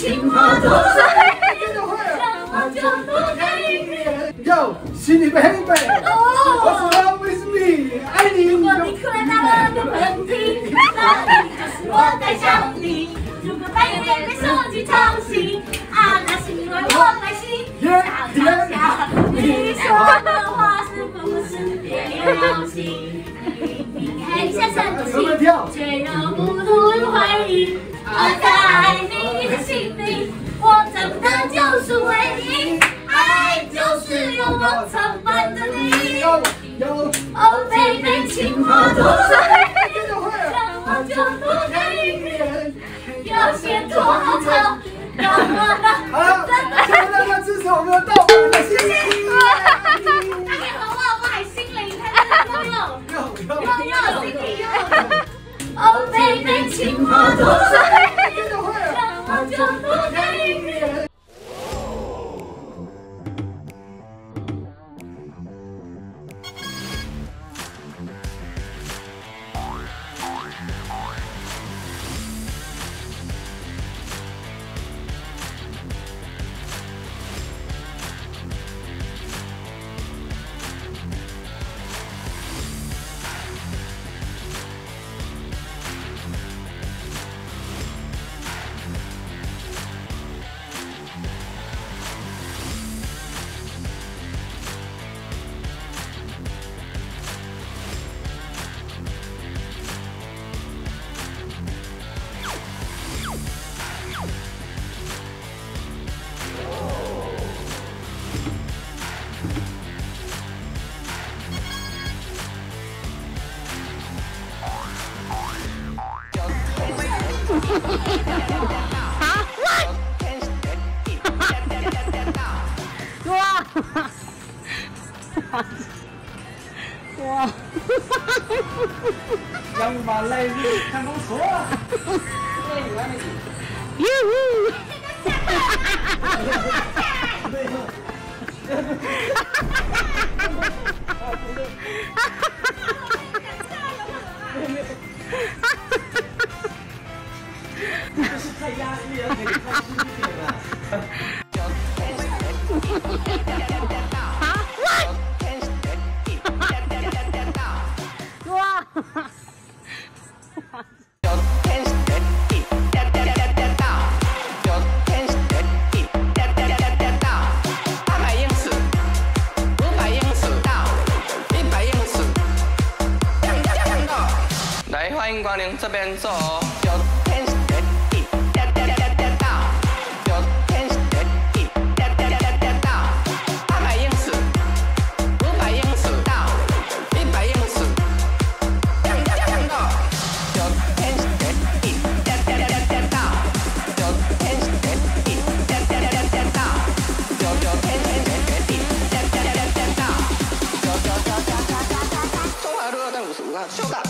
情话多说，真的会啊！我就多看一眼。Yo， 心里边黑白。哦。What's wrong with me？ 爱你。如果你突然打了个喷嚏，那你就是我在想你。如果半夜被手机吵醒，啊，那是因为我开心。吵吵吵，你说的话是否不是别有情？你看一下三个心，却又不同回忆。我在你的心里，我找不到就是唯一，爱就是有我常伴着你。哦，贝贝，情话多说，让我就多看一眼。有些拖好长，让我让。好了，现在大家至少没有到我们的心里。大家好，我还心灵，还是拥有心里有。哦，贝贝，情话多说。 Huh? What? Wow! Young Malay, can you see? Yoo-hoo! Welcome to this place. Shut up!